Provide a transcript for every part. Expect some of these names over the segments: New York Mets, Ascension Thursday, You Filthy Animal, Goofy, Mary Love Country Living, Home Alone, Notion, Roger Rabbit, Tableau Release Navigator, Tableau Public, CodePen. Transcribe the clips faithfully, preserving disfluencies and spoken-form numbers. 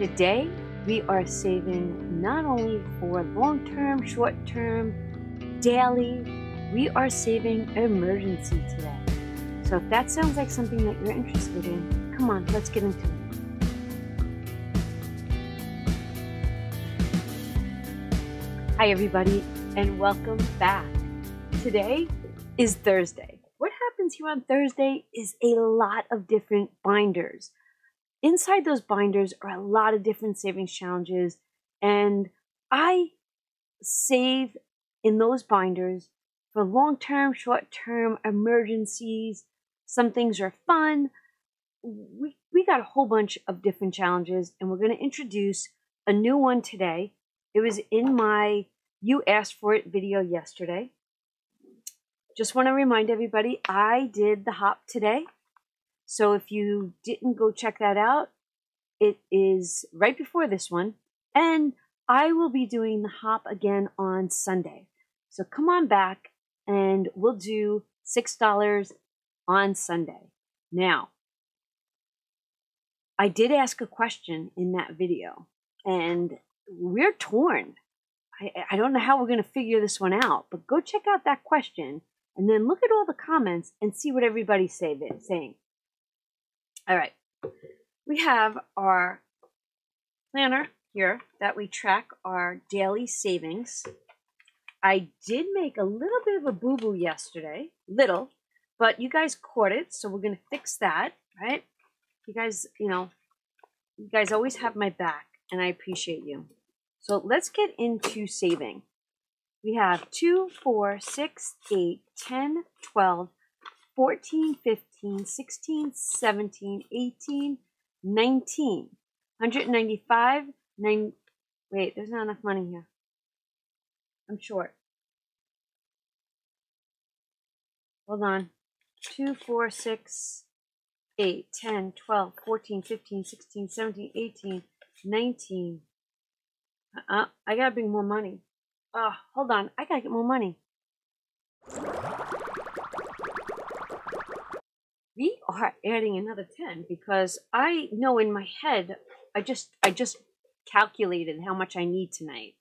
Today, we are saving not only for long-term, short-term, daily, we are saving emergency today. So if that sounds like something that you're interested in, come on, let's get into it. Hi everybody, and welcome back. Today is Thursday. What happens here on Thursday is a lot of different binders. Inside those binders are a lot of different savings challenges, and I save in those binders for long-term, short-term, emergencies. Some things are fun. We, we got a whole bunch of different challenges, and we're going to introduce a new one today. It was in my You Asked For It video yesterday. Just want to remind everybody, I did the hop today. So if you didn't go check that out, it is right before this one. And I will be doing the hop again on Sunday. So come on back and we'll do six dollars on Sunday. Now, I did ask a question in that video and we're torn. I, I don't know how we're going to figure this one out, but go check out that question and then look at all the comments and see what everybody's saying. All right, we have our planner here that we track our daily savings. I did make a little bit of a boo-boo yesterday, little, but you guys caught it, so we're going to fix that, right? You guys, you know, you guys always have my back, and I appreciate you. So let's get into saving. We have two, four, six, eight, ten, twelve, fourteen, fifteen, sixteen, seventeen, eighteen, nineteen, one hundred ninety-five, nine, wait, there's not enough money here. I'm short. Hold on. two, four, six, eight, ten, twelve, fourteen, fifteen, sixteen, seventeen, eighteen, nineteen. Uh-uh. I gotta bring more money. Oh, hold on. I gotta get more money. We are adding another ten because I know in my head, I just I just calculated how much I need tonight.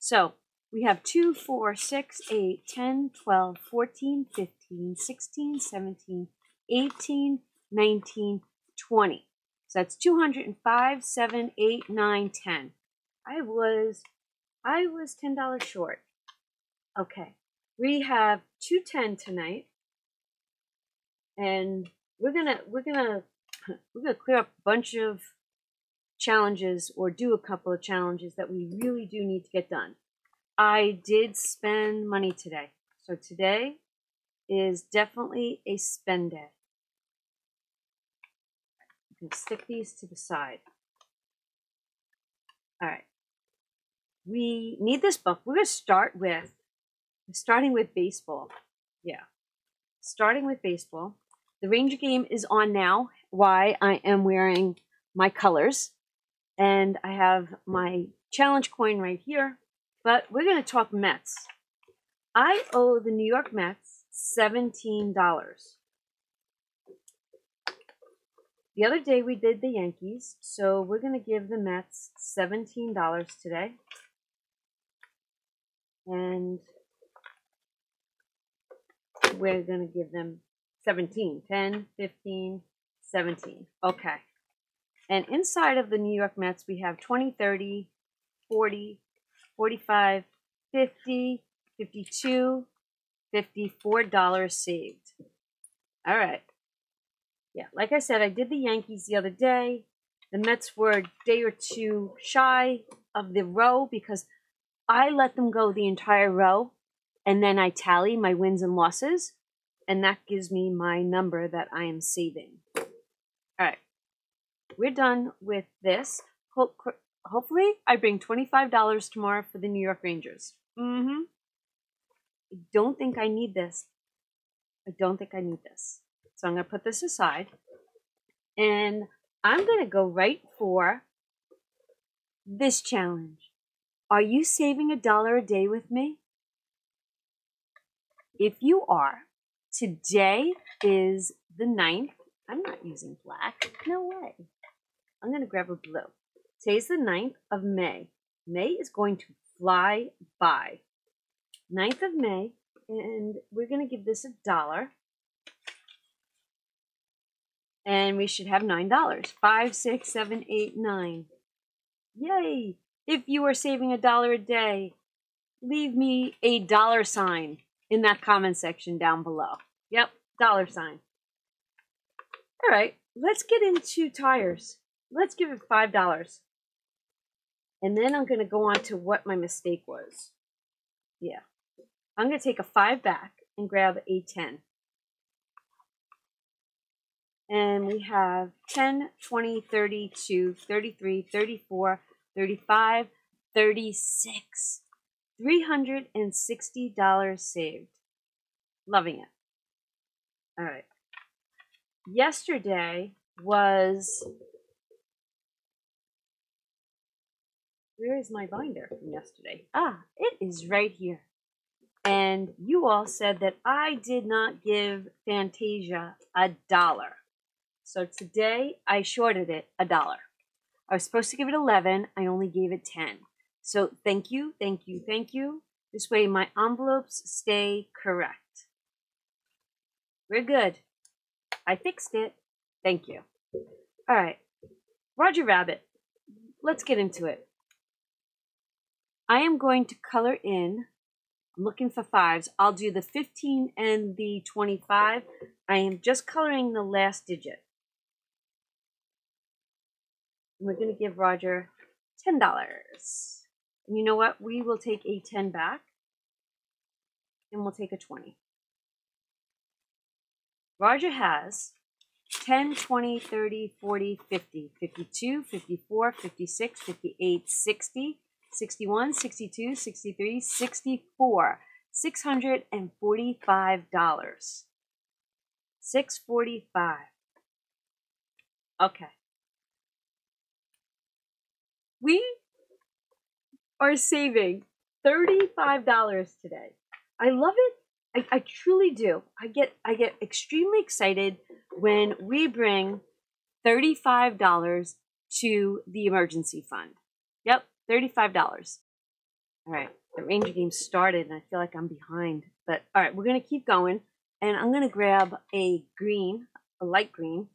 So we have two, four, six, eight, ten, twelve, fourteen, fifteen, sixteen, seventeen, eighteen, nineteen, twenty. So that's two hundred five, seven, eight, nine, ten. I was, I was ten dollars short. Okay, we have two ten tonight. And we're gonna we're gonna we're gonna clear up a bunch of challenges or do a couple of challenges that we really do need to get done. I did spend money today, so today is definitely a spend day. You can stick these to the side. All right, we need this book. We're gonna start with starting with baseball. Yeah, starting with baseball. The Ranger game is on now, why I am wearing my colors. And I have my challenge coin right here. But we're going to talk Mets. I owe the New York Mets seventeen dollars. The other day we did the Yankees, so we're going to give the Mets seventeen dollars today. And we're going to give them seventeen, ten, fifteen, seventeen. Okay. And inside of the New York Mets, we have twenty, thirty, forty, forty-five, fifty, fifty-two, fifty-four dollars saved. All right. Yeah, like I said, I did the Yankees the other day. The Mets were a day or two shy of the row because I let them go the entire row, and then I tally my wins and losses. And that gives me my number that I am saving. All right. We're done with this. Hopefully, I bring twenty-five dollars tomorrow for the New York Rangers. Mm-hmm. I don't think I need this. I don't think I need this. So I'm going to put this aside. And I'm going to go right for this challenge. Are you saving a dollar a day with me? If you are, today is the ninth. I'm not using black. No way. I'm going to grab a blue. Today's the ninth of May. May is going to fly by. ninth of May, and we're going to give this a dollar. And we should have nine dollars. Five, six, seven, eight, nine. Yay! If you are saving a dollar a day, leave me a dollar sign in that comment section down below. Yep, dollar sign. All right, let's get into tires. Let's give it five dollars. And then I'm going to go on to what my mistake was. Yeah. I'm going to take a five back and grab a ten. And we have ten, twenty, thirty-two, thirty-three, thirty-four, thirty-five, thirty-six. three hundred sixty dollars saved. Loving it. All right. Yesterday was... Where is my binder from yesterday? Ah, it is right here. And you all said that I did not give Fantasia a dollar. So today I shorted it a dollar. I was supposed to give it eleven. I only gave it ten. So thank you, thank you, thank you. This way my envelopes stay correct. We're good. I fixed it. Thank you. All right. Roger Rabbit. Let's get into it. I am going to color in. I'm looking for fives. I'll do the fifteen and the twenty-five. I am just coloring the last digit. We're going to give Roger ten dollars. And you know what? We will take a ten back. And we'll take a twenty. Roger has ten, twenty, thirty, forty, fifty, fifty-two, fifty-four, fifty-six, fifty-eight, sixty, sixty-one, sixty-two, sixty-three, sixty-four, six hundred forty-five dollars. six hundred forty-five dollars. Okay. We are saving thirty-five dollars today. I love it. I, I truly do. I get I get extremely excited when we bring thirty-five dollars to the emergency fund. Yep, thirty-five dollars. All right, the Ranger game started, and I feel like I'm behind. But, all right, we're going to keep going, and I'm going to grab a green, a light green,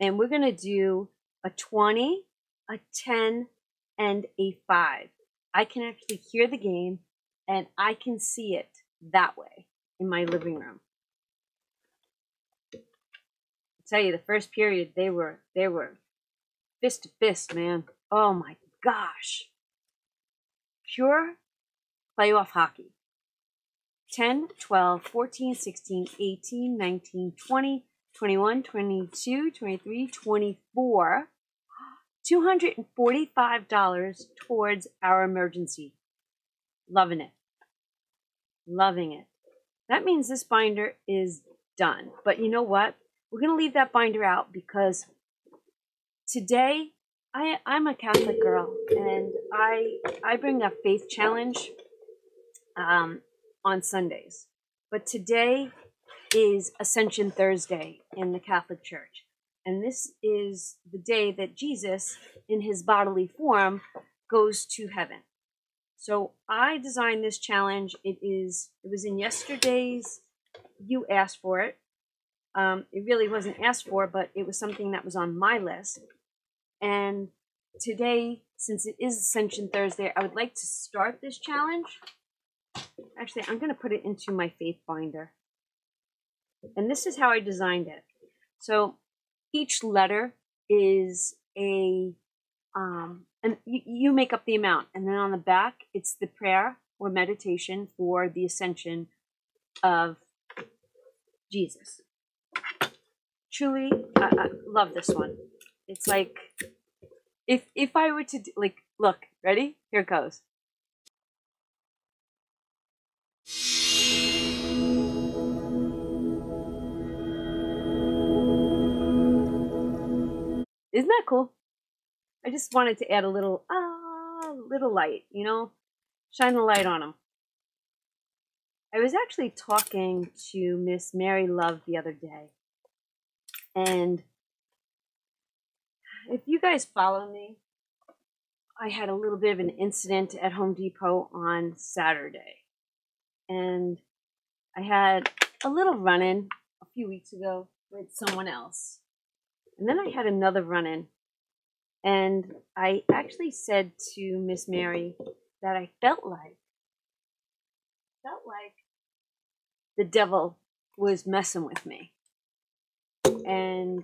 and we're going to do a twenty, a ten, and a five. I can actually hear the game, and I can see it that way in my living room. I tell you, the first period, they were, they were fist to fist, man. Oh, my gosh. Pure playoff hockey. ten, twelve, fourteen, sixteen, eighteen, nineteen, twenty, twenty-one, twenty-two, twenty-three, twenty-four. two hundred forty-five dollars towards our emergency. Loving it. Loving it. That means this binder is done. But you know what? We're going to leave that binder out because today... I, I'm a Catholic girl, and I I bring a faith challenge um, on Sundays. But today is Ascension Thursday in the Catholic Church. And this is the day that Jesus, in his bodily form, goes to heaven. So I designed this challenge. It is it was in yesterday's You Asked For It. Um, it really wasn't asked for, but it was something that was on my list. And today, since it is Ascension Thursday, I would like to start this challenge. Actually, I'm going to put it into my faith binder. And this is how I designed it. So each letter is a, um, and you, you make up the amount. And then on the back, it's the prayer or meditation for the ascension of Jesus. Truly, I, I love this one. It's like, if if I were to do, like, look, ready? Here it goes. Isn't that cool? I just wanted to add a little, ah, uh, little light, you know? Shine the light on them. I was actually talking to Miss Mary Love the other day, and... If you guys follow me I had a little bit of an incident at Home Depot on Saturday. And I had a little run-in a few weeks ago with someone else. And then I had another run-in. And I actually said to Miss Mary that I felt like, felt like the devil was messing with me. And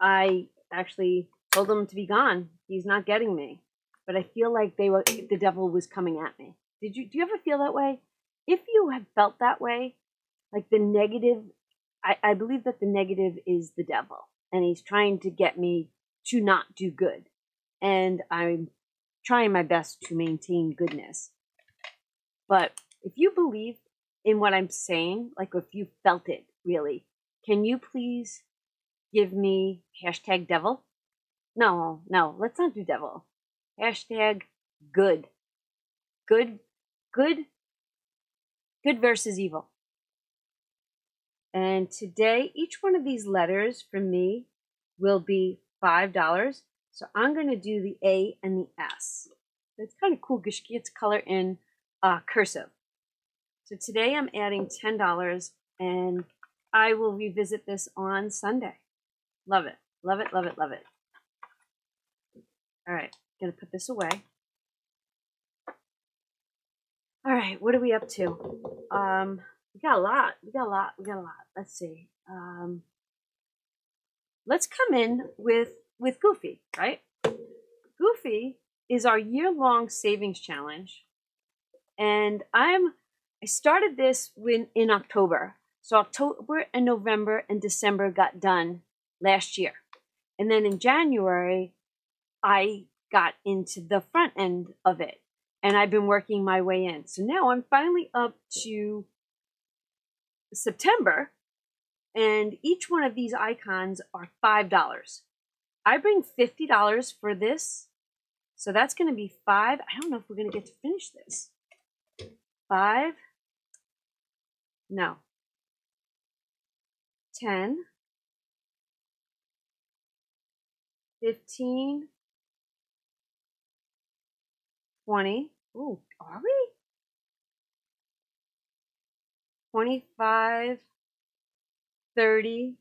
I actually told him to be gone. He's not getting me. But I feel like they were, the devil was coming at me. Did you, do you ever feel that way? If you have felt that way, like the negative, I, I believe that the negative is the devil. And he's trying to get me to not do good. And I'm trying my best to maintain goodness. But if you believe in what I'm saying, like if you felt it really, can you please give me hashtag devil? No, no, let's not do devil. Hashtag good. Good, good, good versus evil. And today, each one of these letters from me will be five dollars. So I'm going to do the A and the S. That's kind of cool. Because it's color in uh, cursive. So today I'm adding ten dollars, and I will revisit this on Sunday. Love it. Love it, love it, love it. All right. I'm going to put this away. All right. What are we up to? Um... We got a lot. We got a lot. We got a lot. Let's see. Um, let's come in with with Goofy, right? Goofy is our year-long savings challenge, and I'm I started this when in October. So October and November and December got done last year, and then in January I got into the front end of it, and I've been working my way in. So now I'm finally up to September, and each one of these icons are five dollars. I bring fifty dollars for this, so that's going to be five. I don't know if we're going to get to finish this. Five. No. Ten. Fifteen. Twenty. Ooh, are we? twenty-five, thirty,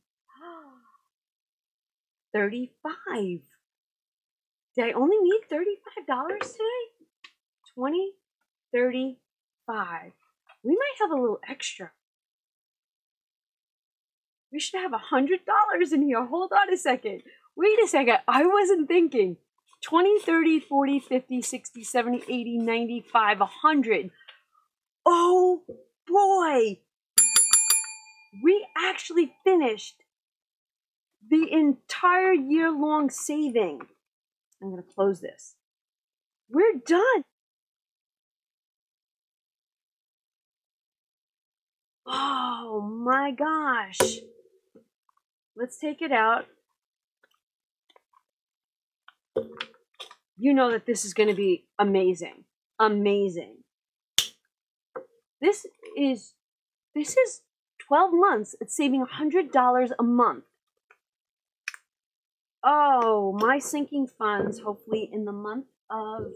thirty-five. Did I only need thirty-five dollars today? twenty, thirty-five. We might have a little extra. We should have one hundred dollars in here. Hold on a second. Wait a second. I wasn't thinking. twenty, thirty, forty, fifty, sixty, seventy, eighty, ninety-five, one hundred. Oh, boy. We actually finished the entire year-long saving. I'm going to close this. We're done. Oh, my gosh. Let's take it out. You know that this is going to be amazing. Amazing. This is, this is twelve months. It's saving one hundred dollars a month. Oh, my sinking funds, hopefully in the month of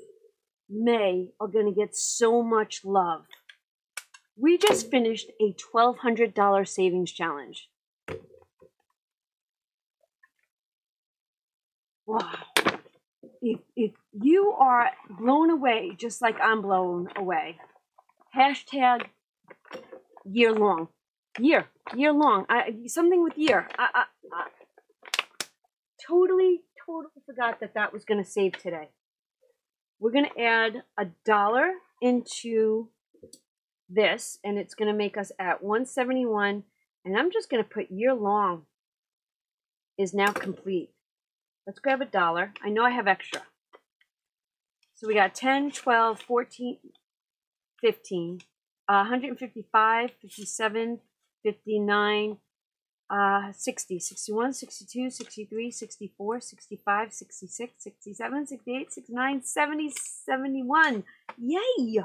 May, are going to get so much love. We just finished a twelve hundred dollar savings challenge. Wow. If, if you are blown away, just like I'm blown away. Hashtag year long, year, year long, I, something with year. I, I, I totally, totally forgot that that was going to save today. We're going to add a dollar into this, and it's going to make us at one seventy-one. And I'm just going to put year long is now complete. Let's grab a dollar. I know I have extra. So we got ten, twelve, fourteen. fifteen, uh, one hundred fifty-five, fifty-seven, fifty-nine, uh, sixty, sixty-one, sixty-two, sixty-three, sixty-four, sixty-five, sixty-six, sixty-seven, sixty-eight, sixty-nine, seventy, seventy-one. Yay!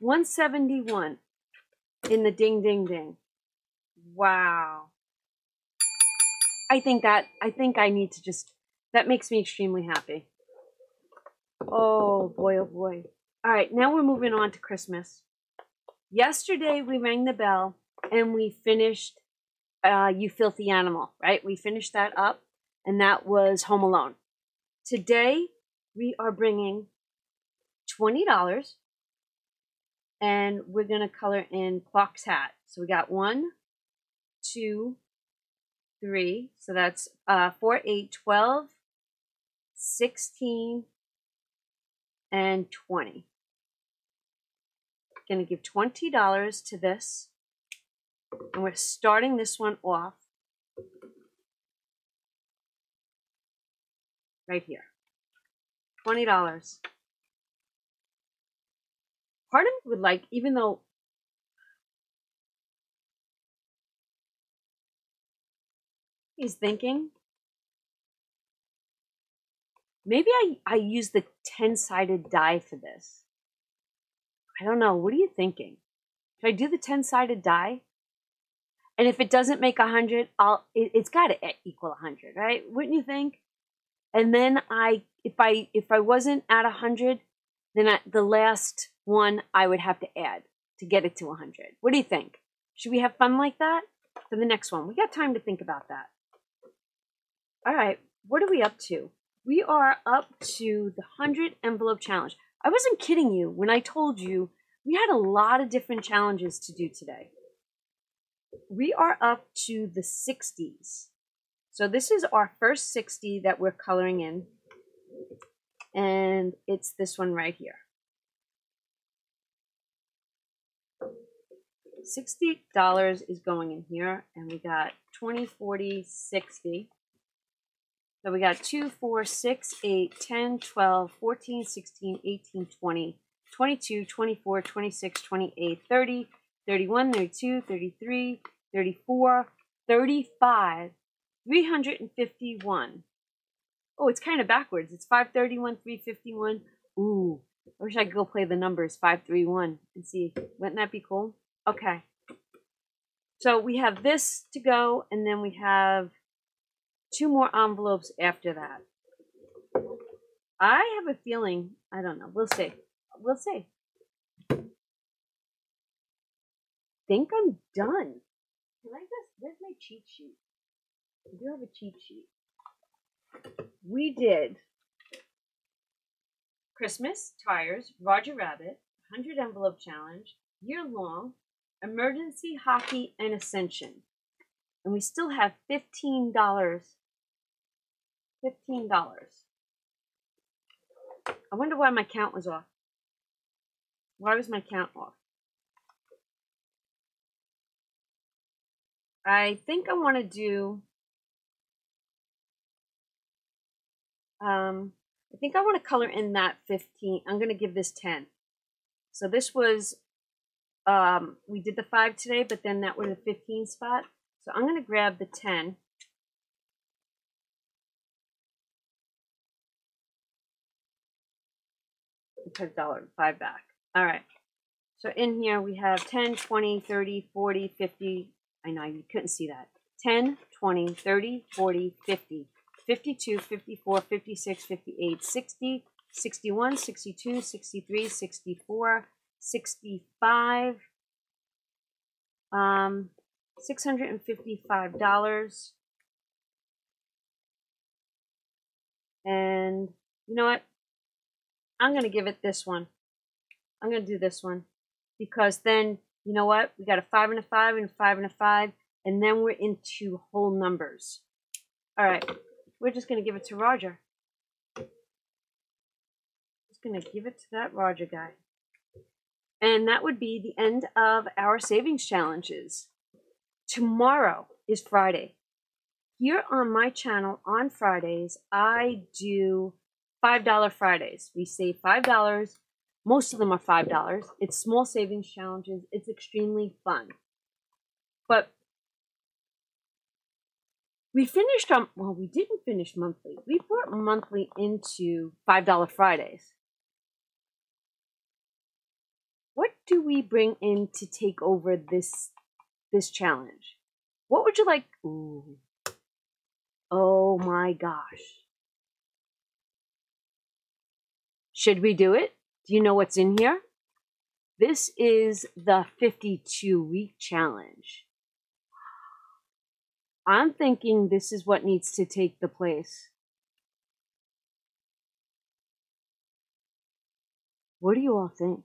one seventy-one in the ding, ding, ding. Wow. I think that, I think I need to just, that makes me extremely happy. Oh boy, oh boy. All right, now we're moving on to Christmas. Yesterday we rang the bell and we finished uh, You Filthy Animal, right? We finished that up, and that was Home Alone. Today we are bringing twenty dollars and we're going to color in Clock's hat. So we got one, two, three. So that's uh, four, eight, twelve, sixteen, and twenty. Gonna give twenty dollars to this, and we're starting this one off right here. twenty dollars. Part of me would like, even though he's thinking, maybe I, I use the ten-sided die for this. I don't know. What are you thinking? Should I do the ten-sided die? And if it doesn't make one hundred, I'll, it, it's got to equal one hundred, right? Wouldn't you think? And then I, if I, if I wasn't at one hundred, then I, the last one I would have to add to get it to one hundred. What do you think? Should we have fun like that for the next one? We got time to think about that. All right. What are we up to? We are up to the one hundred envelope challenge. I wasn't kidding you when I told you we had a lot of different challenges to do today. We are up to the sixties. So this is our first sixty that we're coloring in. And it's this one right here. sixty dollars is going in here. And we got twenty, forty, sixty. So we got two, four, six, eight, ten, twelve, fourteen, sixteen, eighteen, twenty, twenty-two, twenty-four, twenty-six, twenty-eight, thirty, thirty-one, thirty-two, thirty-three, thirty-four, thirty-five, three hundred fifty-one. Oh, it's kind of backwards. It's five thirty-one, three fifty-one. Ooh, I wish I could go play the numbers five thirty-one and see. Wouldn't that be cool? Okay. So we have this to go, and then we have two more envelopes after that. I have a feeling, I don't know, we'll see. We'll see. I think I'm done. Can I just, where's my cheat sheet? I do have a cheat sheet. We did Christmas, Tires, Roger Rabbit, one hundred Envelope Challenge, Year Long, Emergency Hockey, and Ascension. And we still have fifteen dollars, fifteen dollars. I wonder why my count was off. Why was my count off? I think I want to do, um, I think I want to color in that fifteen. I'm going to give this ten. So this was, um, we did the five today, but then that was a fifteen spot. So I'm going to grab the ten. And put a dollar and five back. All right. So in here we have ten, twenty, thirty, forty, fifty. I know you couldn't see that. ten, twenty, thirty, forty, fifty, fifty-two, fifty-four, fifty-six, fifty-eight, sixty, sixty-one, sixty-two, sixty-three, sixty-four, sixty-five. Um... Six hundred and fifty-five dollars, and you know what? I'm gonna give it this one. I'm gonna do this one because then you know what? We got a five and a five and a five and a five, and then we're into whole numbers. All right, we're just gonna give it to Roger. Just gonna give it to that Roger guy, and that would be the end of our savings challenges. Tomorrow is Friday. Here on my channel on Fridays, I do five dollar Fridays. We save five dollars. Most of them are five dollars. It's small savings challenges. It's extremely fun. But we finished on, well, we didn't finish monthly. We brought monthly into five dollar Fridays. What do we bring in to take over this this challenge? What would you like? Ooh. Oh my gosh. Should we do it? Do you know what's in here? This is the fifty-two week challenge. I'm thinking this is what needs to take the place. What do you all think?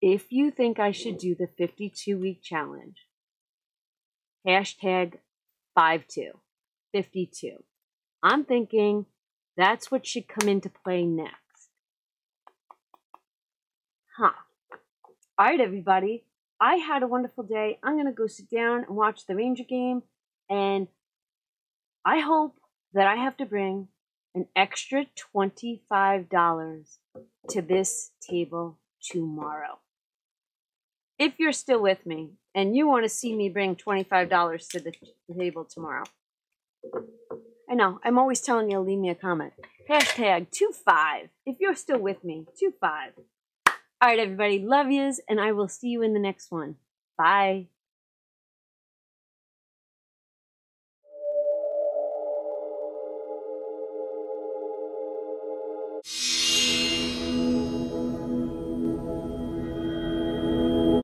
If you think I should do the fifty-two week challenge, hashtag five two, fifty-two. I'm thinking that's what should come into play next. Huh. All right, everybody. I had a wonderful day. I'm going to go sit down and watch the Ranger game. And I hope that I have to bring an extra twenty-five dollars to this table tomorrow. If you're still with me and you want to see me bring twenty-five dollars to the table tomorrow. I know, I'm always telling you, leave me a comment. Hashtag two five. If you're still with me, two five. All right, everybody, love yous, and I will see you in the next one. Bye.